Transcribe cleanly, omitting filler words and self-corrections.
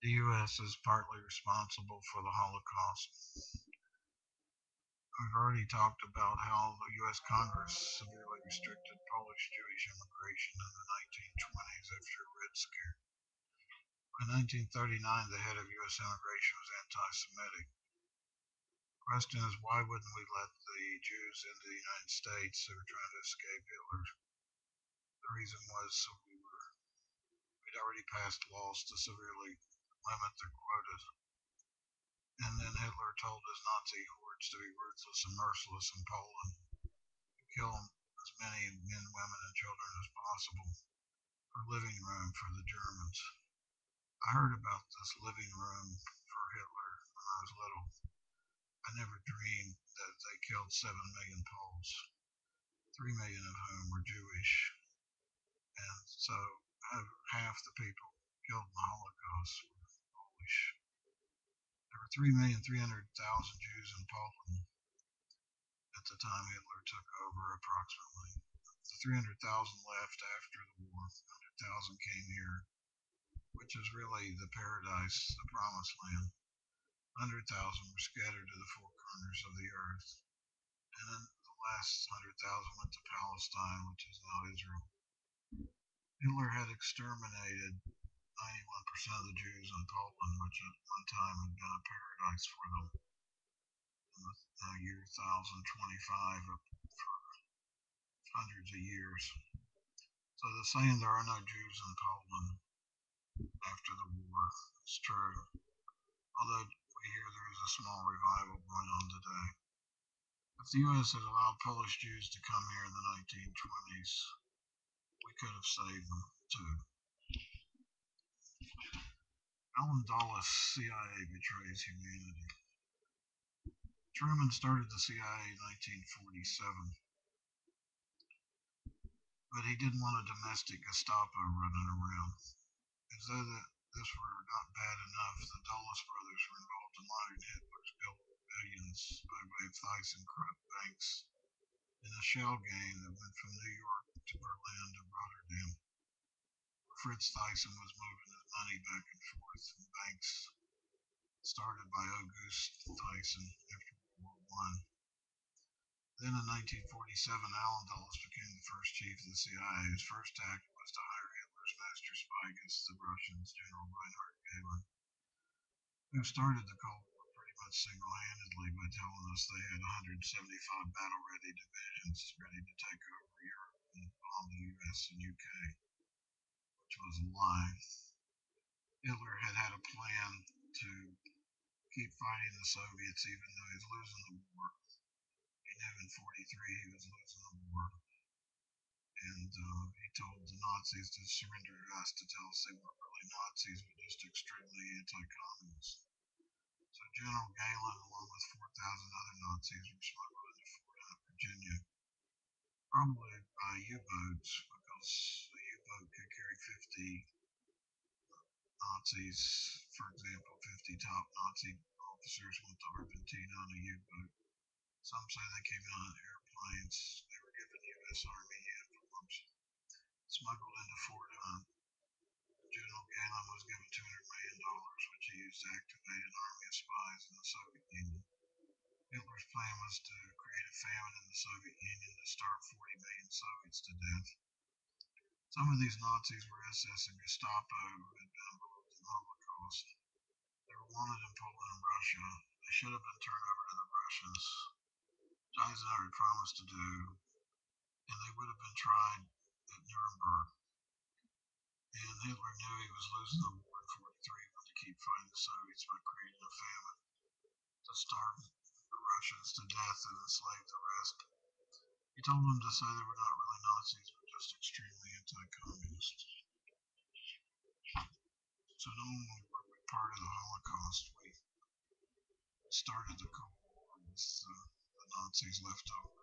the U.S. is partly responsible for the Holocaust. We've already talked about how the U.S. Congress severely restricted Polish-Jewish immigration in the 1920s after Red Scare. By 1939, the head of U.S. immigration was anti-Semitic. The question is, why wouldn't we let the Jews into the United States who were trying to escape Hitler? The reason was we'd already passed laws to severely limit their quotas. And then Hitler told his Nazi hordes to be ruthless and merciless in Poland, to kill as many men, women, and children as possible for living room for the Germans. I heard about this living room for Hitler when I was little. I never dreamed that they killed 7 million Poles, 3 million of whom were Jewish. And so half the people killed in the Holocaust were Polish. There were 3,300,000 Jews in Poland at the time Hitler took over, approximately. The 300,000 left after the war, 100,000 came here, which is really the paradise, the promised land. 100,000 were scattered to the four corners of the earth, and then the last 100,000 went to Palestine, which is now Israel. Hitler had exterminated 91% of the Jews in Poland, which at one time had been a paradise for them. In the year 1025, for hundreds of years. So the saying there are no Jews in Poland after the war is true, although we hear there is a small revival going on today. If the U.S. had allowed Polish Jews to come here in the 1920s, we could have saved them, too. Allen Dulles, CIA betrays humanity. Truman started the CIA in 1947, but he didn't want a domestic Gestapo running around. As though this were not bad enough, the Dulles brothers were involved in laundering Hitler's billions by way of Thyssen corrupt banks in a shell game that went from New York to Berlin to Rotterdam, where Fritz Thyssen was moving his money back and forth from banks started by Auguste Thyssen after World War I. Then in 1947, Allen Dulles became the first chief of the CIA, whose first act was to hire Hitler's master spy against the Russians, General Reinhard Gehlen, who started the Cold War pretty much single-handedly by telling us they had 175 battle-ready divisions ready to take over Europe on the U.S. and U.K., which was a lie. Hitler had a plan to keep fighting the Soviets even though he was losing the war. He knew in 1943 he was losing the war, and he told the Nazis to surrender to us, to tell us they weren't really Nazis, but just extremely anti-communist. So General Gehlen, along with 4,000 other Nazis, were smuggled into Fort Hunt, Virginia, probably by U-boats, because the U-boat could carry 50 Nazis. For example, 50 top Nazi officers went to Argentina on a U-boat. Some say they came out on airplanes. They were given U.S. Army uniforms, smuggled into Fort Hunt. General Gehlen was given $200 million, which he used to activate an army of spies in the Soviet Union. Hitler's plan was to create a famine in the Soviet Union to starve 40 million Soviets to death. Some of these Nazis were SS and Gestapo who had been involved in the Holocaust. They were wanted in Poland and Russia. They should have been turned over to the Russians, which Eisenhower had promised to do, and they would have been tried at Nuremberg. And Hitler knew he was losing the war in 1943, but to keep fighting the Soviets by creating a famine to starve Russians to death and enslave the rest. He told them to say they were not really Nazis, but just extremely anti-communist. So no only were we part of the Holocaust, we started the Cold War with the Nazis left over